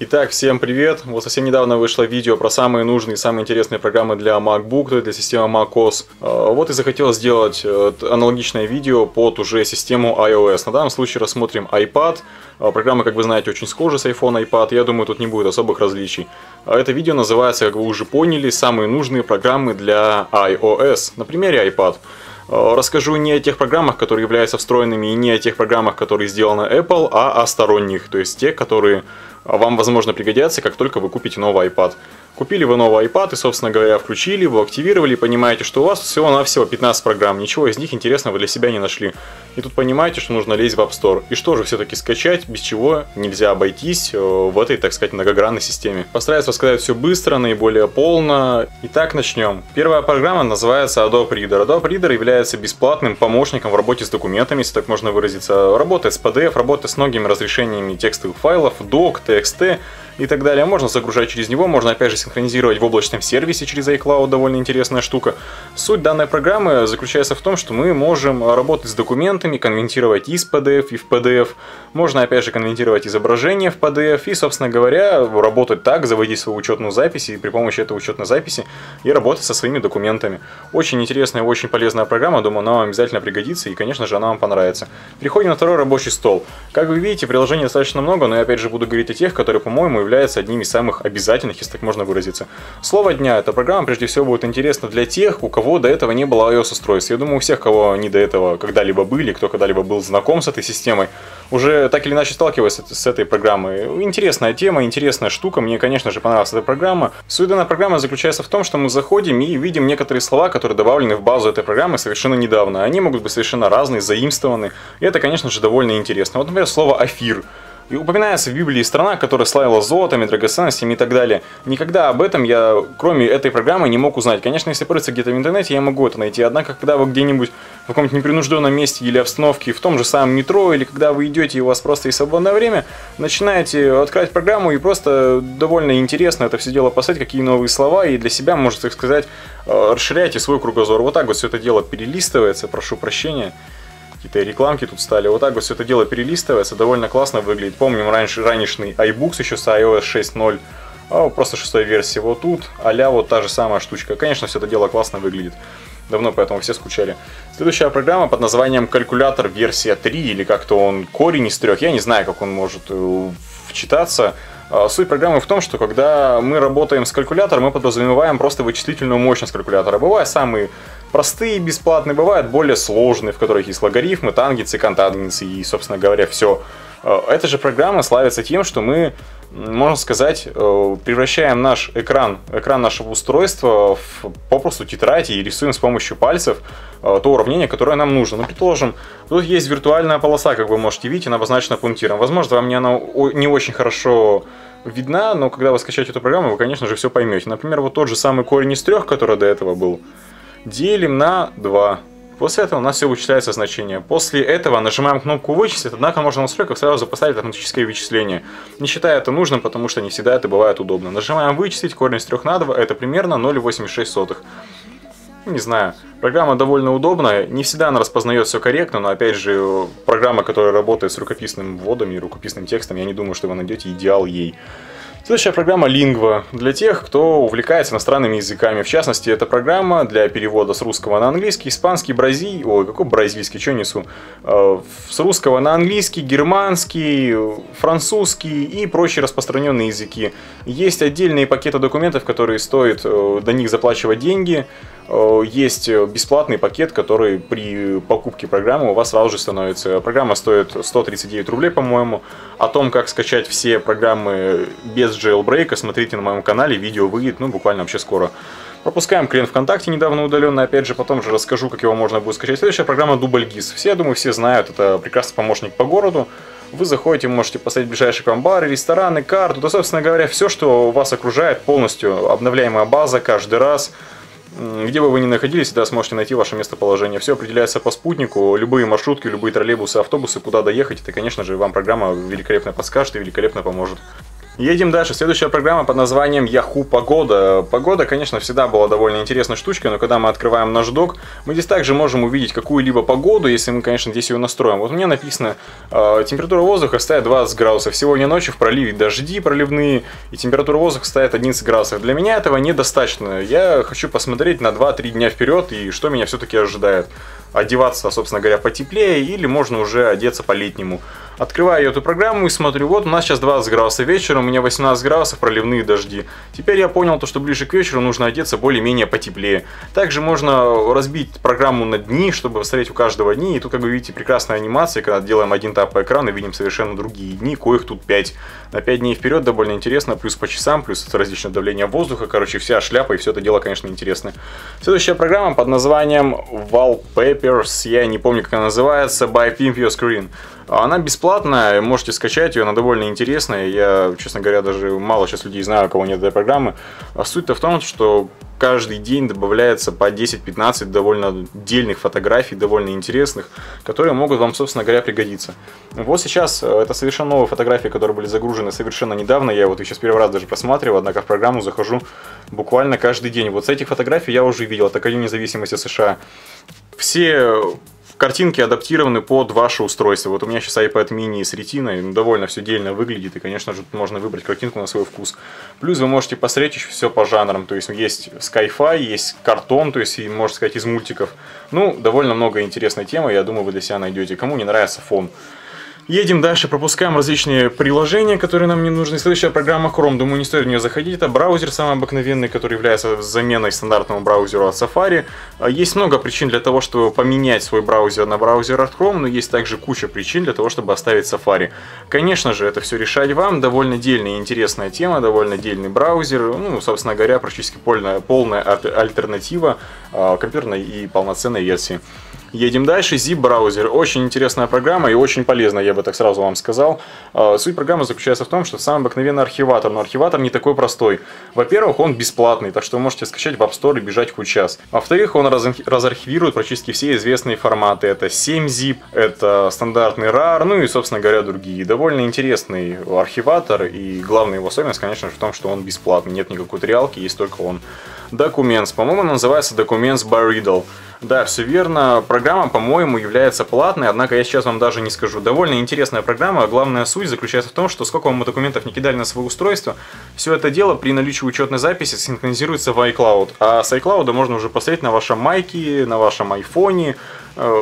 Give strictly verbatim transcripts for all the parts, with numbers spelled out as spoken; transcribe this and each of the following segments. Итак, всем привет! Вот совсем недавно вышло видео про самые нужные, самые интересные программы для MacBook, то есть для системы macOS. Вот и захотел сделать аналогичное видео под уже систему iOS. На данном случае рассмотрим iPad. Программы, как вы знаете, очень схожи с iPhone, iPad. Я думаю, тут не будет особых различий. Это видео называется, как вы уже поняли, самые нужные программы для iOS. На примере iPad. Расскажу не о тех программах, которые являются встроенными, и не о тех программах, которые сделаны Apple, а о сторонних, то есть те, которые вам, возможно, пригодятся, как только вы купите новый iPad. Купили вы новый iPad и, собственно говоря, включили его, активировали, и понимаете, что у вас всего-навсего пятнадцать программ, ничего из них интересного для себя не нашли. И тут понимаете, что нужно лезть в App Store. И что же все-таки скачать, без чего нельзя обойтись в этой, так сказать, многогранной системе. Постараюсь рассказать все быстро, наиболее полно. Итак, начнем. Первая программа называется Adobe Reader. Adobe Reader является бесплатным помощником в работе с документами, если так можно выразиться. Работает с пи ди эф, работает с многими разрешениями текстовых файлов, док, ти экс ти и так далее. Можно загружать через него, можно опять же синхронизировать в облачном сервисе через iCloud, довольно интересная штука. Суть данной программы заключается в том, что мы можем работать с документами, конвертировать из пи ди эф и в пи ди эф. Можно опять же конвертировать изображение в пи ди эф и, собственно говоря, работать так, заводить свою учетную запись и при помощи этой учетной записи и работать со своими документами. Очень интересная и очень полезная программа, думаю, она вам обязательно пригодится и, конечно же, она вам понравится. Переходим на второй рабочий стол. Как вы видите, приложений достаточно много, но я опять же буду говорить о тех, которые, по-моему, являются одними из самых обязательных, если так можно выразиться. Слово дня. Эта программа прежде всего будет интересна для тех, у кого до этого не было iOS-устройств. Я думаю, у всех, кого они до этого когда-либо были, кто когда-либо был знаком с этой системой, уже так или иначе сталкиваясь с этой программой. Интересная тема, интересная штука. Мне, конечно же, понравилась эта программа. Суть данной программы заключается в том, что мы заходим и видим некоторые слова, которые добавлены в базу этой программы совершенно недавно. Они могут быть совершенно разные, заимствованы. И это, конечно же, довольно интересно. Вот, например, слово «афир». И упоминается в Библии страна, которая славила золотами, драгоценностями и так далее. Никогда об этом я, кроме этой программы, не мог узнать. Конечно, если порыться где-то в интернете, я могу это найти. Однако, когда вы где-нибудь в каком-нибудь непринужденном месте или обстановке, в том же самом метро, или когда вы идете и у вас просто есть свободное время, начинаете открывать программу и просто довольно интересно это все дело посмотреть, какие новые слова, и для себя, можно так сказать, расширяйте свой кругозор. Вот так вот все это дело перелистывается, прошу прощения. Какие-то рекламки тут стали. Вот так вот все это дело перелистывается. Довольно классно выглядит. Помним раньше ранешный iBooks еще с iOS шесть ноль. А просто шестой версии. Вот тут а-ля вот та же самая штучка. Конечно, все это дело классно выглядит. Давно поэтому все скучали. Следующая программа под названием «Калькулятор версия три» или как-то он корень из трех. Я не знаю, как он может вчитаться. Суть программы в том, что когда мы работаем с калькулятором, мы подразумеваем просто вычислительную мощность калькулятора. Бывают самые простые, бесплатные, бывают более сложные, в которых есть логарифмы, тангенсы, контангенсы и, собственно говоря, все. Эта же программа славится тем, что мы, можно сказать, превращаем наш экран, экран нашего устройства в попросту тетрадь и рисуем с помощью пальцев то уравнение, которое нам нужно. Ну, предположим, тут есть виртуальная полоса, как вы можете видеть, она обозначена пунктиром. Возможно, вам она не очень хорошо видна, но когда вы скачаете эту программу, вы, конечно же, все поймете. Например, вот тот же самый корень из трех, который до этого был, делим на два. После этого у нас все вычисляется значение. После этого нажимаем кнопку «Вычислить», однако можно в настройках сразу поставить автоматическое вычисление. Не считая это нужным, потому что не всегда это бывает удобно. Нажимаем «Вычислить», корень из трех на два, это примерно ноль целых восемьдесят шесть сотых. Не знаю, программа довольно удобная, не всегда она распознает все корректно, но опять же, программа, которая работает с рукописным вводом и рукописным текстом, я не думаю, что вы найдете идеал ей. Следующая программа Lingua для тех, кто увлекается иностранными языками. В частности, это программа для перевода с русского на английский, испанский, бразильский, ой, какой бразильский, что несу, с русского на английский, германский, французский и прочие распространенные языки. Есть отдельные пакеты документов, которые стоит до них заплачивать деньги. Есть бесплатный пакет, который при покупке программы у вас сразу же становится. Программа стоит сто тридцать девять рублей, по-моему. О том, как скачать все программы без джейлбрейка, смотрите на моем канале, видео выйдет, ну, буквально вообще скоро. Пропускаем клиент ВКонтакте, недавно удаленно, опять же, потом же расскажу, как его можно будет скачать. Следующая программа Дубль Гис. Все, я думаю, все знают, это прекрасный помощник по городу. Вы заходите, можете поставить ближайшие к вам бары, рестораны, карту, да, собственно говоря, все, что вас окружает, полностью обновляемая база каждый раз. Где бы вы ни находились, всегда сможете найти ваше местоположение. Все определяется по спутнику, любые маршрутки, любые троллейбусы, автобусы, куда доехать, это, конечно же, вам программа великолепно подскажет и великолепно поможет. Едем дальше. Следующая программа под названием Yahoo! Погода. Погода, конечно, всегда была довольно интересной штучкой, но когда мы открываем наш док, мы здесь также можем увидеть какую-либо погоду, если мы, конечно, здесь ее настроим. Вот у меня написано, э, температура воздуха составит двадцать градусов. Сегодня ночью в проливе дожди проливные, и температура воздуха составит одиннадцать градусов. Для меня этого недостаточно. Я хочу посмотреть на два-три дня вперед, и что меня все-таки ожидает. Одеваться, собственно говоря, потеплее, или можно уже одеться по-летнему. Открываю эту программу и смотрю, вот у нас сейчас двадцать градусов вечером, у меня восемнадцать градусов, проливные дожди. Теперь я понял, то, что ближе к вечеру нужно одеться более-менее потеплее. Также можно разбить программу на дни, чтобы посмотреть у каждого дни. И тут, как вы видите, прекрасная анимация, когда делаем один тап по экрану и видим совершенно другие дни, коих тут пять. На пять дней вперед довольно интересно, плюс по часам, плюс различное давление воздуха, короче, вся шляпа, и все это дело, конечно, интересно. Следующая программа под названием Wallpaper, я не помню, как она называется, by Pimp Your Screen. Она бесплатная, можете скачать ее, она довольно интересная. Я, честно говоря, даже мало сейчас людей знаю, у кого нет этой программы. А суть-то в том, что каждый день добавляется по десять-пятнадцать довольно дельных фотографий, довольно интересных, которые могут вам, собственно говоря, пригодиться. Вот сейчас это совершенно новые фотографии, которые были загружены совершенно недавно. Я вот их сейчас первый раз даже просматриваю, однако в программу захожу буквально каждый день. Вот с этих фотографий я уже видел, это День независимости США. Все картинки адаптированы под ваше устройство. Вот у меня сейчас iPad mini с ретиной, довольно все дельно выглядит, и, конечно же, можно выбрать картинку на свой вкус. Плюс вы можете посмотреть еще все по жанрам, то есть есть sci-fi, есть картон, то есть, можно сказать, из мультиков. Ну, довольно много интересной темы, я думаю, вы для себя найдете. Кому не нравится фон. Едем дальше, пропускаем различные приложения, которые нам не нужны. Следующая программа Chrome, думаю, не стоит в нее заходить. Это браузер самый обыкновенный, который является заменой стандартному браузеру от Safari. Есть много причин для того, чтобы поменять свой браузер на браузер от Chrome, но есть также куча причин для того, чтобы оставить Safari. Конечно же, это все решать вам. Довольно дельная и интересная тема, довольно дельный браузер. Ну, собственно говоря, практически полная, полная альтернатива компьютерной и полноценной версии. Едем дальше. Zip браузер. Очень интересная программа и очень полезная, я бы так сразу вам сказал. Суть программы заключается в том, что самый обыкновенный архиватор, но архиватор не такой простой. Во-первых, он бесплатный, так что вы можете скачать в App Store и бежать хоть час. Во-вторых, он разархивирует практически все известные форматы. Это семь зип, это стандартный рар, ну и, собственно говоря, другие. Довольно интересный архиватор, и главная его особенность, конечно же, в том, что он бесплатный. Нет никакой триалки, есть только он. Documents, по-моему, называется Documents by Riddle. Да, все верно. Программа, по-моему, является платной, однако я сейчас вам даже не скажу. Довольно интересная программа, главная суть заключается в том, что сколько вам документов не кидали на свое устройство, все это дело при наличии учетной записи синхронизируется в iCloud. А с iCloud можно уже посмотреть на вашем майке, на вашем айфоне.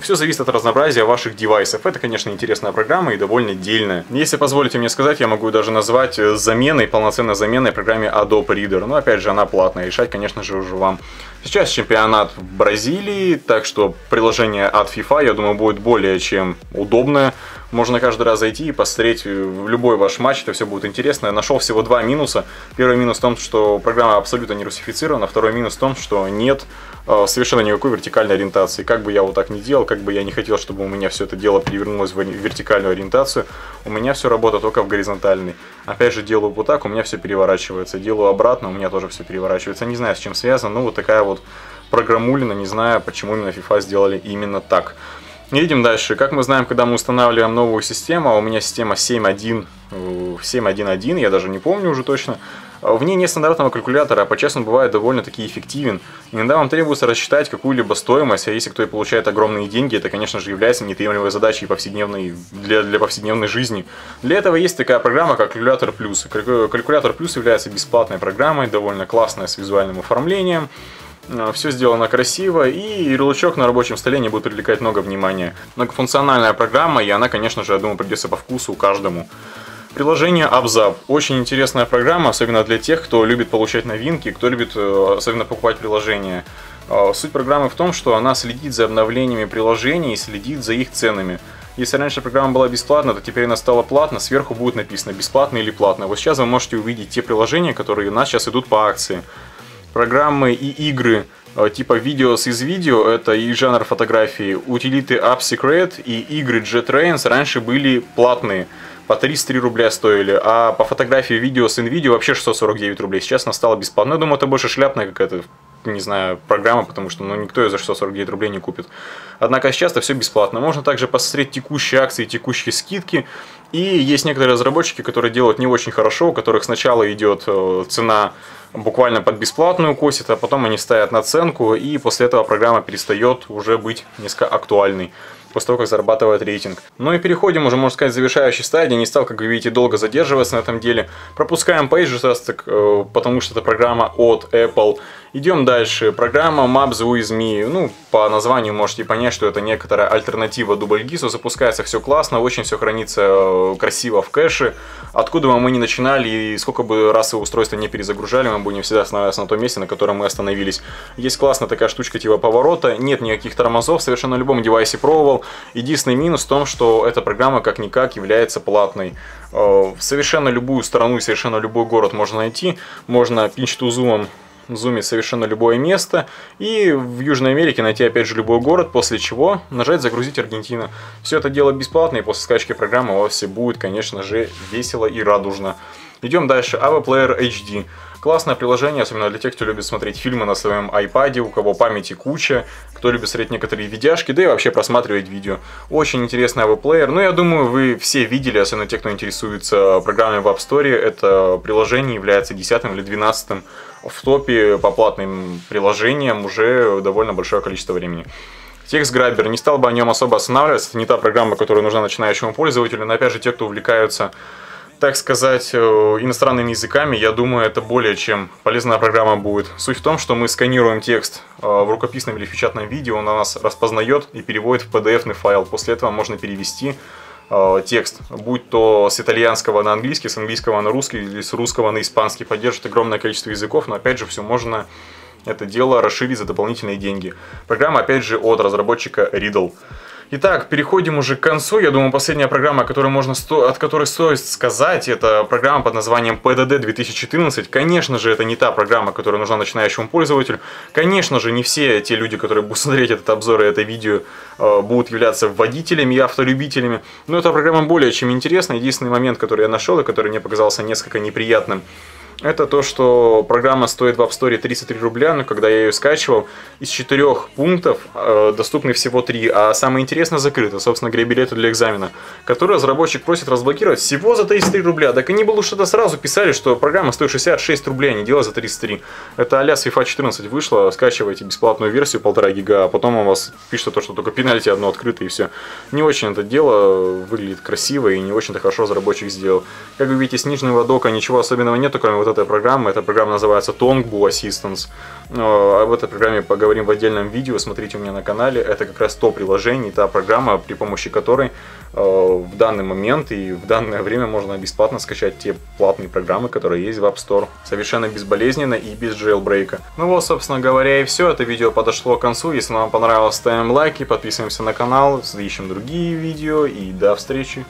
Все зависит от разнообразия ваших девайсов. Это, конечно, интересная программа и довольно дельная. Если позволите мне сказать, я могу даже назвать заменой, полноценной заменой программе Adobe Reader. Но, опять же, она платная. Решать, конечно же, уже вам. Сейчас чемпионат в Бразилии, так что приложение от FIFA, я думаю, будет более чем удобное. Можно каждый раз зайти и посмотреть любой ваш матч, это все будет интересно. Я нашел всего два минуса. Первый минус в том, что программа абсолютно не русифицирована. Второй минус в том, что нет э, совершенно никакой вертикальной ориентации. Как бы я вот так ни делал, как бы я не хотел, чтобы у меня все это дело перевернулось в вертикальную ориентацию, у меня все работает только в горизонтальной. Опять же, делаю вот так, у меня все переворачивается. Делаю обратно, у меня тоже все переворачивается. Не знаю, с чем связано, но вот такая вот программулина, не знаю, почему именно FIFA сделали именно так. Едем дальше. Как мы знаем, когда мы устанавливаем новую систему, у меня система семь точка один, я даже не помню уже точно, в ней нет стандартного калькулятора, а подчас он бывает довольно-таки эффективен. Иногда вам требуется рассчитать какую-либо стоимость, а если кто и получает огромные деньги, это, конечно же, является неотъемлемой задачей повседневной, для, для повседневной жизни. Для этого есть такая программа, как Калькулятор Плюс. Калькулятор Плюс является бесплатной программой, довольно классная, с визуальным оформлением. Все сделано красиво, и ярлычок на рабочем столе не будет привлекать много внимания. Многофункциональная программа, и она, конечно же, я думаю, придется по вкусу каждому. Приложение AppZap. Очень интересная программа, особенно для тех, кто любит получать новинки, кто любит особенно покупать приложения. Суть программы в том, что она следит за обновлениями приложений и следит за их ценами. Если раньше программа была бесплатна, то теперь она стала платна, сверху будет написано бесплатно или платно. Вот сейчас вы можете увидеть те приложения, которые у нас сейчас идут по акции. Программы и игры типа Videos из видео, это и жанр фотографии, утилиты AppSecret и игры JetRains раньше были платные, по тридцать три рубля стоили, а по фотографии Videos in видео вообще шестьсот сорок девять рублей, сейчас она стала бесплатной. Я думаю, это больше шляпная какая-то не знаю, программа, потому что ну, никто ее за шестьсот сорок девять рублей не купит. Однако сейчас это все бесплатно. Можно также посмотреть текущие акции, текущие скидки. И есть некоторые разработчики, которые делают не очень хорошо, у которых сначала идет цена буквально под бесплатную косит, а потом они ставят наценку, и после этого программа перестает уже быть низко актуальной, после того, как зарабатывает рейтинг. Ну и переходим уже, можно сказать, к завершающей стадии. Не стал, как вы видите, долго задерживаться на этом деле. Пропускаем PageRequest, потому что это программа от Apple. Идем дальше. Программа Maps with me. Ну, по названию можете понять, что это некоторая альтернатива Дубль Гису. Запускается все классно, очень все хранится красиво в кэше. Откуда бы мы ни начинали и сколько бы раз его устройство не перезагружали, мы будем всегда останавливаться на том месте, на котором мы остановились. Есть классная такая штучка типа поворота. Нет никаких тормозов, совершенно на любом девайсе пробовал. Единственный минус в том, что эта программа как-никак является платной. В совершенно любую страну и совершенно любой город можно найти. Можно пинч-ту-зумом зумить совершенно любое место и в Южной Америке найти опять же любой город, после чего нажать загрузить Аргентина. Все это дело бесплатно, и после скачки программы у вас все будет, конечно же, весело и радужно. Идем дальше. App Player эйч ди. Классное приложение, особенно для тех, кто любит смотреть фильмы на своем iPad, у кого памяти куча, кто любит смотреть некоторые видяшки, да и вообще просматривать видео. Очень интересный App Player. Ну, я думаю, вы все видели, особенно те, кто интересуется программами в App Store. Это приложение является десятым или двенадцатым в топе по платным приложениям уже довольно большое количество времени. TextGrabber. Не стал бы о нем особо останавливаться. Это не та программа, которая нужна начинающему пользователю, но опять же те, кто увлекаются, так сказать, иностранными языками, я думаю, это более чем полезная программа будет. Суть в том, что мы сканируем текст в рукописном или в печатном виде, он нас распознает и переводит в пи ди эф-ный файл. После этого можно перевести текст, будь то с итальянского на английский, с английского на русский или с русского на испанский. Поддерживает огромное количество языков, но опять же все можно это дело расширить за дополнительные деньги. Программа опять же от разработчика Riddle. Итак, переходим уже к концу. Я думаю, последняя программа, которую можно сто... от которой стоит сказать, это программа под названием пи ди ди две тысячи четырнадцать. Конечно же, это не та программа, которая нужна начинающему пользователю. Конечно же, не все те люди, которые будут смотреть этот обзор и это видео, будут являться водителями и автолюбителями. Но эта программа более чем интересна. Единственный момент, который я нашел и который мне показался несколько неприятным, это то, что программа стоит в App Store тридцать три рубля, но когда я ее скачивал, из четырех пунктов э, доступны всего три, а самое интересное закрыто, собственно говоря, билеты для экзамена, которые разработчик просит разблокировать всего за тридцать три рубля. Так они бы лучше это сразу писали, что программа стоит шестьдесят шесть рублей, а не дело за тридцать три. Это а-ля с фифа четырнадцать вышло, скачивайте бесплатную версию полтора гига, а потом у вас пишет то, что только пенальти одно открыто и все. Не очень это дело выглядит красиво и не очень-то хорошо разработчик сделал. Как вы видите, с нижнего дока ничего особенного нету, кроме вот этой программы. Эта программа называется Tongbu Assistance. Об этой программе поговорим в отдельном видео, смотрите у меня на канале. Это как раз то приложение, та программа, при помощи которой в данный момент и в данное время можно бесплатно скачать те платные программы, которые есть в App Store. Совершенно безболезненно и без джейлбрейка. Ну вот, собственно говоря, и все. Это видео подошло к концу. Если вам понравилось, ставим лайки, подписываемся на канал, ищем другие видео и до встречи.